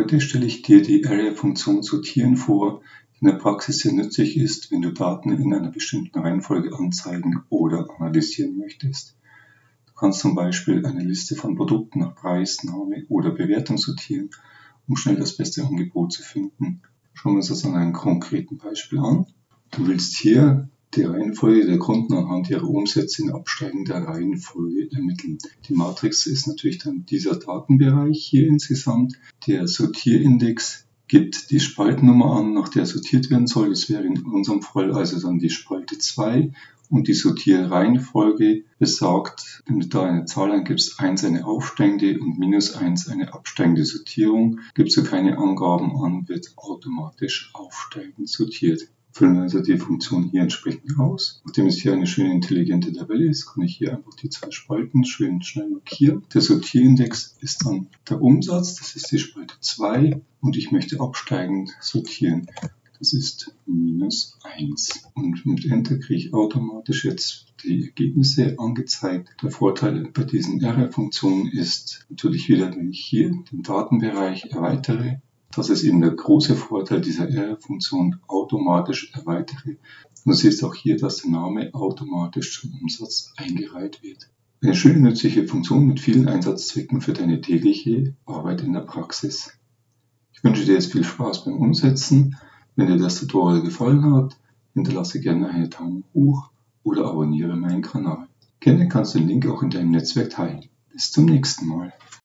Heute stelle ich dir die Array-Funktion sortieren vor, die in der Praxis sehr nützlich ist, wenn du Daten in einer bestimmten Reihenfolge anzeigen oder analysieren möchtest. Du kannst zum Beispiel eine Liste von Produkten nach Preis, Name oder Bewertung sortieren, um schnell das beste Angebot zu finden. Schauen wir uns das an einem konkreten Beispiel an. Du willst hier die Reihenfolge der Kunden anhand ihrer Umsätze in absteigender Reihenfolge ermitteln. Die Matrix ist natürlich dann dieser Datenbereich hier insgesamt. Der Sortierindex gibt die Spaltennummer an, nach der sortiert werden soll. Das wäre in unserem Fall also dann die Spalte 2. Und die Sortierreihenfolge besagt, wenn du da eine Zahl eingibst, 1 eine aufsteigende und -1 eine absteigende Sortierung. Gibst du keine Angaben an, wird automatisch aufsteigend sortiert. Füllen wir also die Funktion hier entsprechend aus. Nachdem es hier eine schöne intelligente Tabelle ist, kann ich hier einfach die zwei Spalten schön schnell markieren. Der Sortierindex ist dann der Umsatz, das ist die Spalte 2 und ich möchte absteigend sortieren. Das ist -1. Und mit Enter kriege ich automatisch jetzt die Ergebnisse angezeigt. Der Vorteil bei diesen Array-Funktionen ist natürlich wieder, wenn ich hier den Datenbereich erweitere. Das ist eben der große Vorteil dieser Array-Funktion, automatisch erweitere. Und du siehst auch hier, dass der Name automatisch zum Umsatz eingereiht wird. Eine schön nützliche Funktion mit vielen Einsatzzwecken für deine tägliche Arbeit in der Praxis. Ich wünsche dir jetzt viel Spaß beim Umsetzen. Wenn dir das Tutorial gefallen hat, hinterlasse gerne einen Daumen hoch oder abonniere meinen Kanal. Gerne kannst du den Link auch in deinem Netzwerk teilen. Bis zum nächsten Mal.